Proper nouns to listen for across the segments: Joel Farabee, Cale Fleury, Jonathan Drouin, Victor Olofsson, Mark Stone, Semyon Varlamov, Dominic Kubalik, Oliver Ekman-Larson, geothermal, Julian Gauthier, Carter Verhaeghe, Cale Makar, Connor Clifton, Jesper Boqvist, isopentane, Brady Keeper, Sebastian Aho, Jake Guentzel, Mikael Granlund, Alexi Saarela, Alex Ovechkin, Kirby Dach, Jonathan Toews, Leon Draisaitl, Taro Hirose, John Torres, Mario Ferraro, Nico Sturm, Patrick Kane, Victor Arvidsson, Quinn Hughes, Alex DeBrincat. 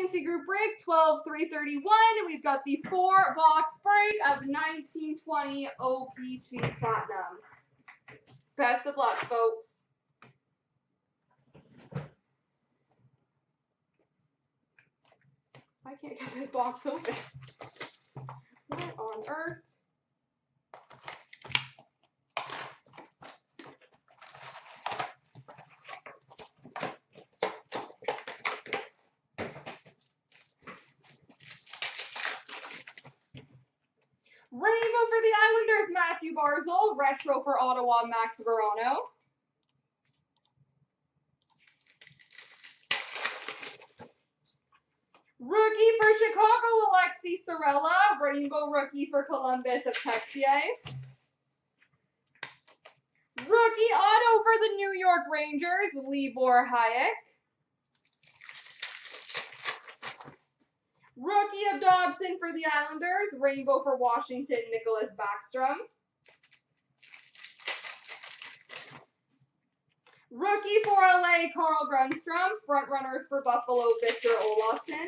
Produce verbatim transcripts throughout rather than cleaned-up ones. Fancy Group Break twelve three thirty-one. We've got the four box break of nineteen twenty O P two Platinum. Best of luck, folks. I can't get this box open. What on earth? Rainbow for the Islanders, Matthew Barzal. Retro for Ottawa, Max Verano. Rookie for Chicago, Alexi Saarela. Rainbow rookie for Columbus of Texier. Rookie auto for the New York Rangers, Libor Hayek. Rookie of Dobson for the Islanders. Rainbow for Washington, Nicholas Backstrom. Rookie for L A, Carl Brännström. Frontrunners for Buffalo, Victor Olofsson.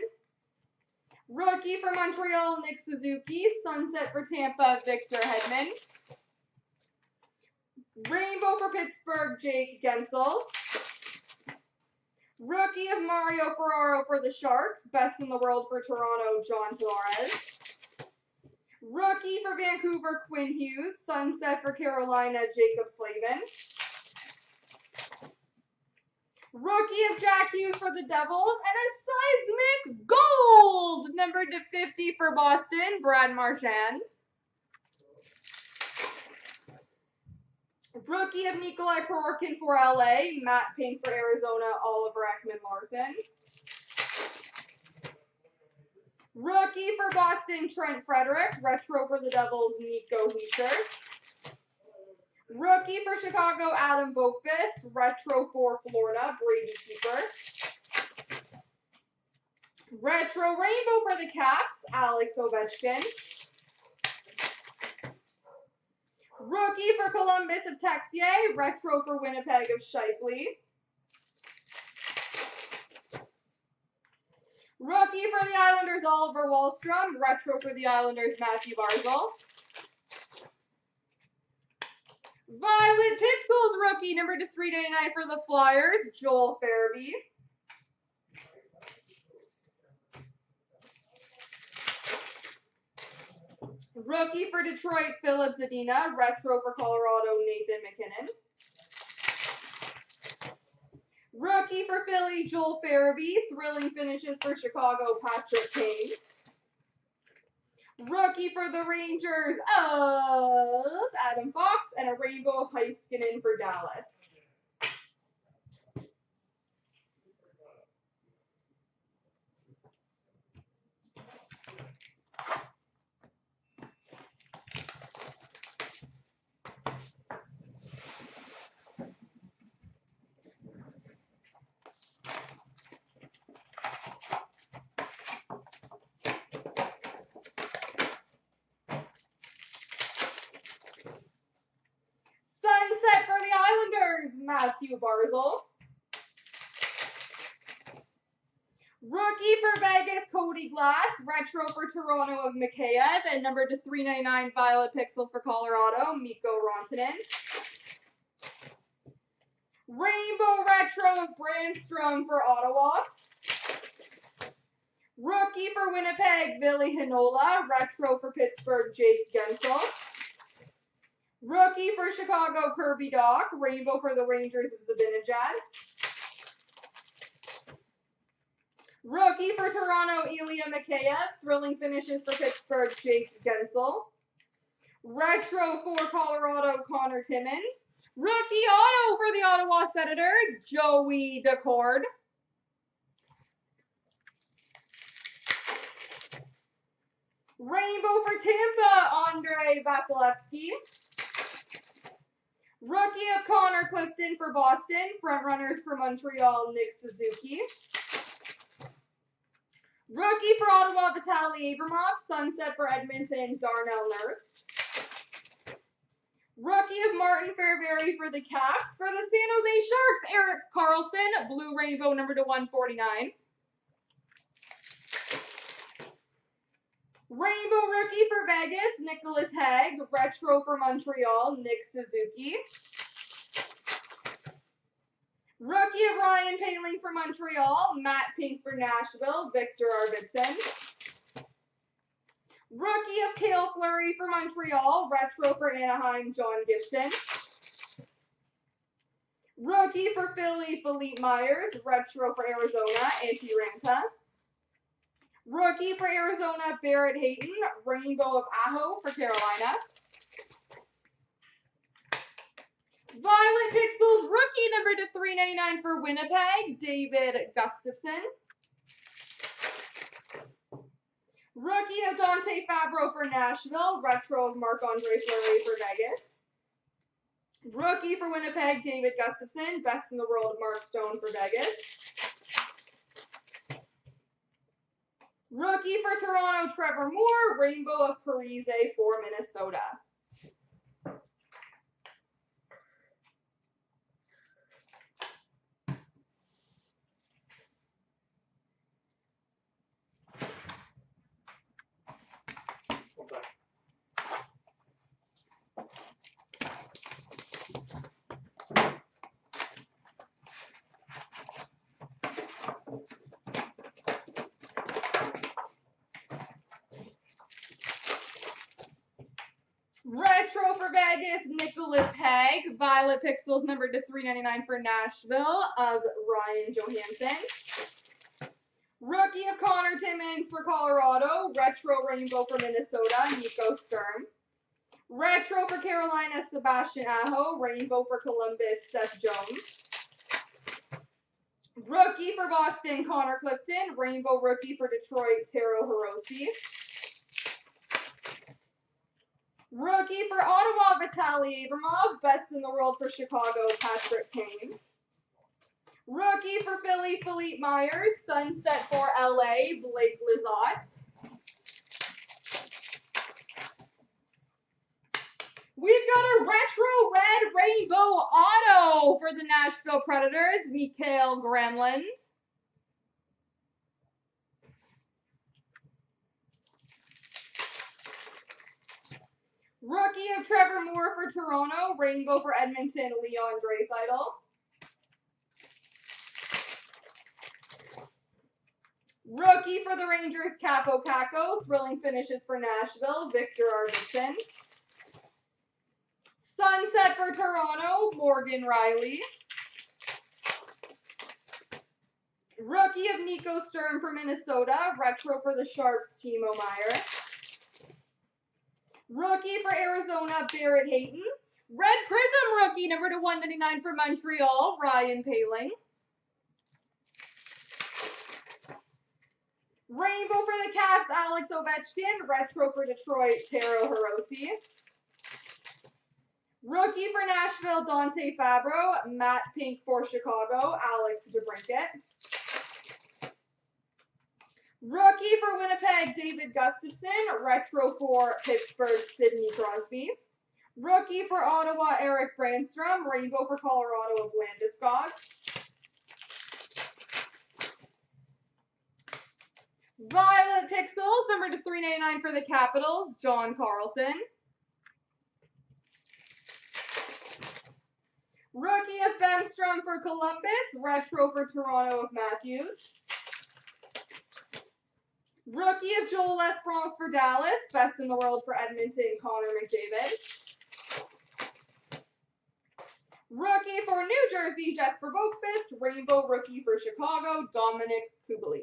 Rookie for Montreal, Nick Suzuki. Sunset for Tampa, Victor Hedman. Rainbow for Pittsburgh, Jake Guentzel. Rookie of Mario Ferraro for the Sharks. Best in the world for Toronto, John Torres. Rookie for Vancouver, Quinn Hughes. Sunset for Carolina, Jacob Slavin. Rookie of Jack Hughes for the Devils, and a seismic gold numbered to fifty for Boston, Brad Marchand. Rookie of Nikolai Provorkin for L A, Matt Pink for Arizona, Oliver Ekman-Larson. Rookie for Boston, Trent Frederick. Retro for the Devils, Nico Heischer. Rookie for Chicago, Adam Bokvist. Retro for Florida, Brady Keeper. Retro Rainbow for the Caps, Alex Ovechkin. Rookie for Columbus of Texier. Retro for Winnipeg of Shifley. Rookie for the Islanders, Oliver Wahlstrom. Retro for the Islanders, Matthew Barzal. Violet Pixels rookie, number to three ninety-nine for the Flyers, Joel Farabee. Rookie for Detroit, Philip Zadina. Retro for Colorado, Nathan McKinnon. Rookie for Philly, Joel Farabee. Thrilling finishes for Chicago, Patrick Kane. Rookie for the Rangers of Adam Fox, and a rainbow of Heiskanen for Dallas. Matthew Barzal. Rookie for Vegas, Cody Glass. Retro for Toronto of Mikheyev, and number to three ninety-nine Violet Pixels for Colorado, Mikko Rantanen. Rainbow Retro of Brännström for Ottawa. Rookie for Winnipeg, Billy Hinola. Retro for Pittsburgh, Jake Guentzel. Rookie for Chicago, Kirby Dach. Rainbow for the Rangers of Zabinajad. Rookie for Toronto, Ilya Mikheyev. Thrilling finishes for Pittsburgh, Jake Guentzel. Retro for Colorado, Connor Timmins. Rookie auto for the Ottawa Senators, Joey Decord. Rainbow for Tampa, Andre Vasilevsky. Rookie of Connor Clifton for Boston. Frontrunners for Montreal, Nick Suzuki. Rookie for Ottawa, Vitali Abramov. Sunset for Edmonton, Darnell Nurse. Rookie of Martin Fairberry for the Caps. For the San Jose Sharks, Eric Carlson. Blue Rainbow, number to one forty-nine. Rainbow rookie for Vegas, Nicholas Hague. Retro for Montreal, Nick Suzuki. Rookie of Ryan Poehling for Montreal, Matt Pink for Nashville, Victor Arvidsson. Rookie of Cale Fleury for Montreal, retro for Anaheim, John Gibson. Rookie for Philly, Philippe Myers, retro for Arizona, Antti Ranta. Rookie for Arizona, Barrett Hayton, rainbow of Aho for Carolina. Violet Pixels, rookie number to three ninety-nine for Winnipeg, David Gustafsson. Rookie of Dante Fabro for Nashville, retro of Marc-Andre Fleury for Vegas. Rookie for Winnipeg, David Gustafsson, best in the world, Mark Stone for Vegas. Rookie for Toronto, Trevor Moore, rainbow of Parise for Minnesota. Retro for Vegas, Nicholas Hague. Violet Pixels, number to three ninety-nine for Nashville of Ryan Johansson. Rookie of Connor Timmins for Colorado. Retro rainbow for Minnesota, Nico Sturm. Retro for Carolina, Sebastian Aho. Rainbow for Columbus, Seth Jones. Rookie for Boston, Connor Clifton. Rainbow rookie for Detroit, Taro Hirose. Rookie for Ottawa, Vitali Abramov. Best in the world for Chicago, Patrick Kane. Rookie for Philly, Philippe Myers. Sunset for L A, Blake Lizotte. We've got a retro red rainbow auto for the Nashville Predators, Mikael Granlund. Rookie of Trevor Moore for Toronto. Rainbow for Edmonton, Leon Draisaitl. Rookie for the Rangers, Capo Caco. Thrilling finishes for Nashville, Victor Arvidsson. Sunset for Toronto, Morgan Riley. Rookie of Nico Sturm for Minnesota. Retro for the Sharks, Timo Meyer. Rookie for Arizona, Barrett Hayton. Red Prism rookie, number to one ninety-nine for Montreal, Ryan Poehling. Rainbow for the Caps, Alex Ovechkin. Retro for Detroit, Taro Hirose. Rookie for Nashville, Dante Fabro. Matt Pink for Chicago, Alex DeBrincat. Rookie for Winnipeg, David Gustafsson. Retro for Pittsburgh, Sidney Crosby. Rookie for Ottawa, Eric Brännström. Rainbow for Colorado of Landeskog. Violet Pixels, number to three ninety-nine for the Capitals, John Carlson. Rookie of Brännström for Columbus. Retro for Toronto of Matthews. Rookie of Joel Farabee for Dallas. Best in the world for Edmonton, Connor McDavid. Rookie for New Jersey, Jesper Boqvist. Rainbow rookie for Chicago, Dominic Kubalik.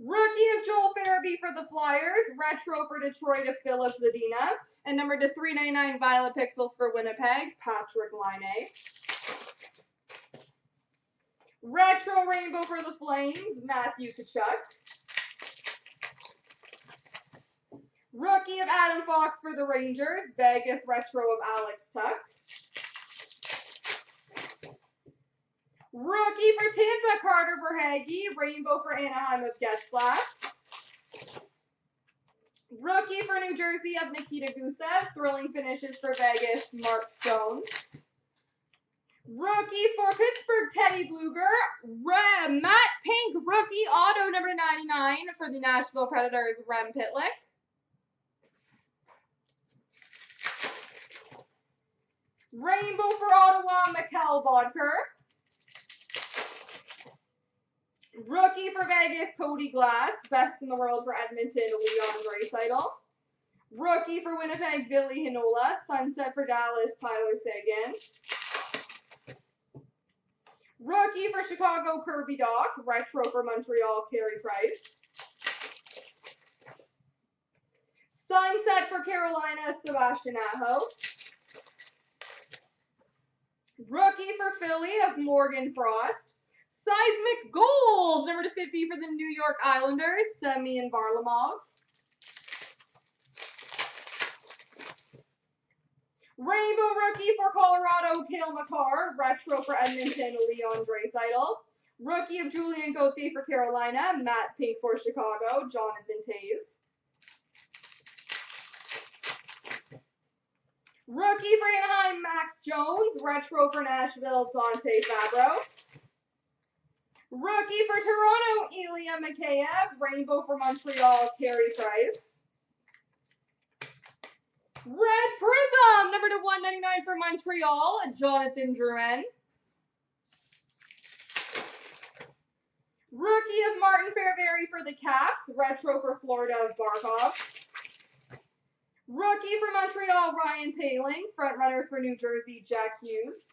Rookie of Joel Farabee for the Flyers. Retro for Detroit of Philip Zadina. And number to three ninety-nine, Violet Pixels for Winnipeg, Patrick Laine. Retro rainbow for the Flames, Matthew Tkachuk. Rookie of Adam Fox for the Rangers. Vegas retro of Alex Tuck. Rookie Rookie for Tampa, Carter Verhaeghe. Rainbow for Anaheim of Getzlaf. Rookie for New Jersey of Nikita Gusev. Thrilling finishes for Vegas, Mark Stone. Rookie for Pittsburgh, Teddy Bluger. Rem, Matt Pink, rookie auto number ninety-nine for the Nashville Predators, Rem Pitlick. Rainbow for Ottawa, Mikhail Bodker. Rookie for Vegas, Cody Glass. Best in the world for Edmonton, Leon Draisaitl. Rookie for Winnipeg, Billy Hinola. Sunset for Dallas, Tyler Seguin. Rookie for Chicago, Kirby Dach. Retro for Montreal, Carey Price. Sunset for Carolina, Sebastian Aho. Rookie for Philly of Morgan Frost. Seismic Gold, number two fifty for the New York Islanders, Semyon Varlamov. Rainbow rookie for Colorado, Cale Makar. Retro for Edmonton, Leon Draisaitl. Rookie of Julian Gauthier for Carolina, Matt Pink for Chicago, Jonathan Toews. Rookie for Anaheim, Max Jones. Retro for Nashville, Dante Fabro. Rookie for Toronto, Ilya Mikheyev. Rainbow for Montreal, Carey Price. Red Prism, number to one ninety-nine for Montreal, Jonathan Drouin. Rookie of Martin Fairberry for the Caps. Retro for Florida, Barkov. Rookie for Montreal, Ryan Poehling. Frontrunners for New Jersey, Jack Hughes.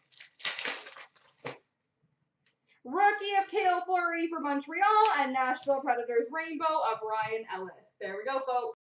Rookie of Cale Fleury for Montreal and Nashville Predators Rainbow of Ryan Ellis. There we go, folks.